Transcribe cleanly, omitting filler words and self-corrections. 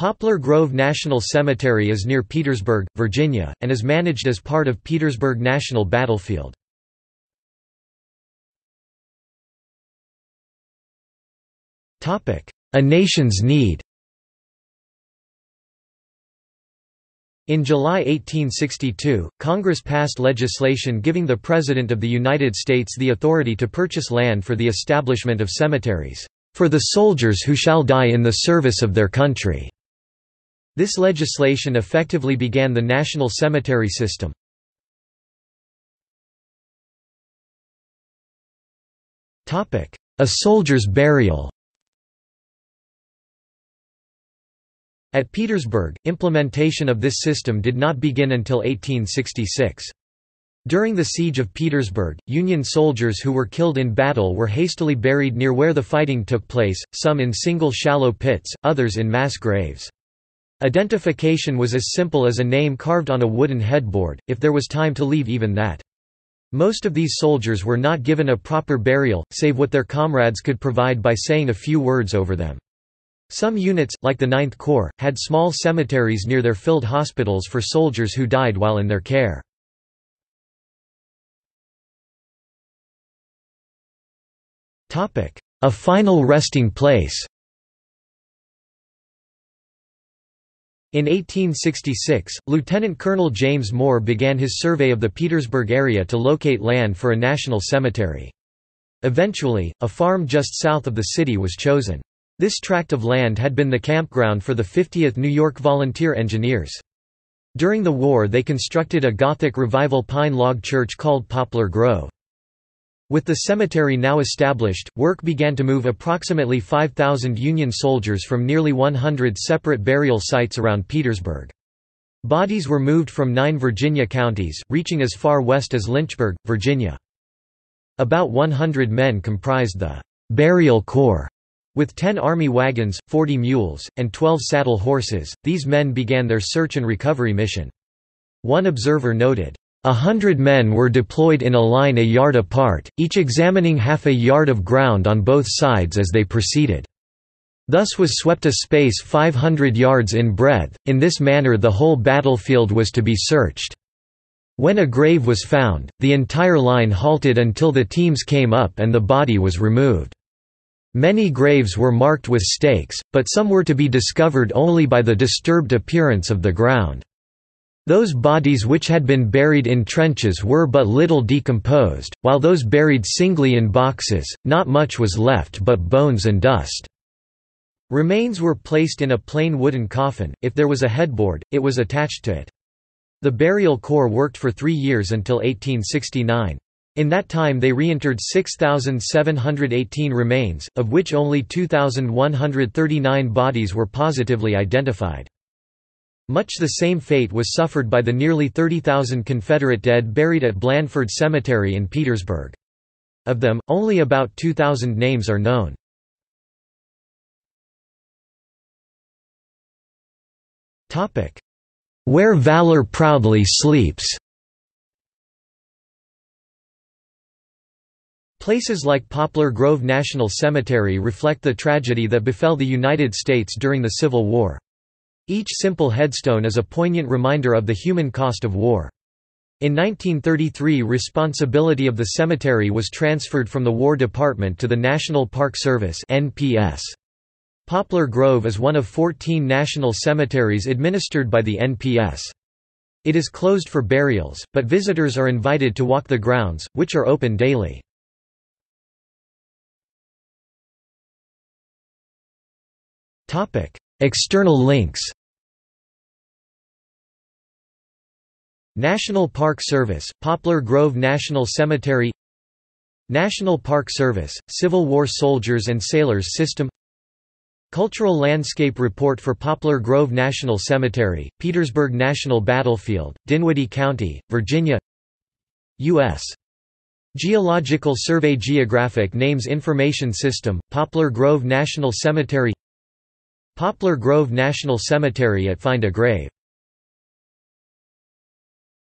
Poplar Grove National Cemetery is near Petersburg, Virginia, and is managed as part of Petersburg National Battlefield. A Nation's Need. In July 1862, Congress passed legislation giving the President of the United States the authority to purchase land for the establishment of cemeteries, "for the soldiers who shall die in the service of their country." This legislation effectively began the national cemetery system. A soldier's burial. At Petersburg, implementation of this system did not begin until 1866. During the Siege of Petersburg, Union soldiers who were killed in battle were hastily buried near where the fighting took place, some in single shallow pits, others in mass graves. Identification was as simple as a name carved on a wooden headboard, if there was time to leave even that. Most of these soldiers were not given a proper burial, save what their comrades could provide by saying a few words over them. Some units, like the Ninth Corps, had small cemeteries near their field hospitals for soldiers who died while in their care. A final resting place. In 1866, Lieutenant Colonel James Moore began his survey of the Petersburg area to locate land for a national cemetery. Eventually, a farm just south of the city was chosen. This tract of land had been the campground for the 50th New York Volunteer Engineers. During the war they constructed a Gothic Revival pine log church called Poplar Grove. With the cemetery now established, work began to move approximately 5,000 Union soldiers from nearly 100 separate burial sites around Petersburg. Bodies were moved from 9 Virginia counties, reaching as far west as Lynchburg, Virginia. About 100 men comprised the "Burial Corps", with 10 army wagons, 40 mules, and 12 saddle horses. These men began their search and recovery mission. One observer noted, "100 men were deployed in a line a yard apart, each examining half a yard of ground on both sides as they proceeded. Thus was swept a space 500 yards in breadth. In this manner the whole battlefield was to be searched. When a grave was found, the entire line halted until the teams came up and the body was removed. Many graves were marked with stakes, but some were to be discovered only by the disturbed appearance of the ground. Those bodies which had been buried in trenches were but little decomposed, while those buried singly in boxes, not much was left but bones and dust." Remains were placed in a plain wooden coffin. If there was a headboard, it was attached to it. The Burial Corps worked for 3 years until 1869. In that time they reinterred 6,718 remains, of which only 2,139 bodies were positively identified. Much the same fate was suffered by the nearly 30,000 Confederate dead buried at Blandford Cemetery in Petersburg. Of them, only about 2,000 names are known. Where Valor Proudly Sleeps. Places like Poplar Grove National Cemetery reflect the tragedy that befell the United States during the Civil War. Each simple headstone is a poignant reminder of the human cost of war. In 1933, responsibility of the cemetery was transferred from the War Department to the National Park Service (NPS). Poplar Grove is one of 14 national cemeteries administered by the NPS. It is closed for burials, but visitors are invited to walk the grounds, which are open daily. External links. National Park Service, Poplar Grove National Cemetery. National Park Service, Civil War Soldiers and Sailors System. Cultural Landscape Report for Poplar Grove National Cemetery, Petersburg National Battlefield, Dinwiddie County, Virginia. U.S. Geological Survey, Geographic Names Information System, Poplar Grove National Cemetery. Poplar Grove National Cemetery at Find a Grave.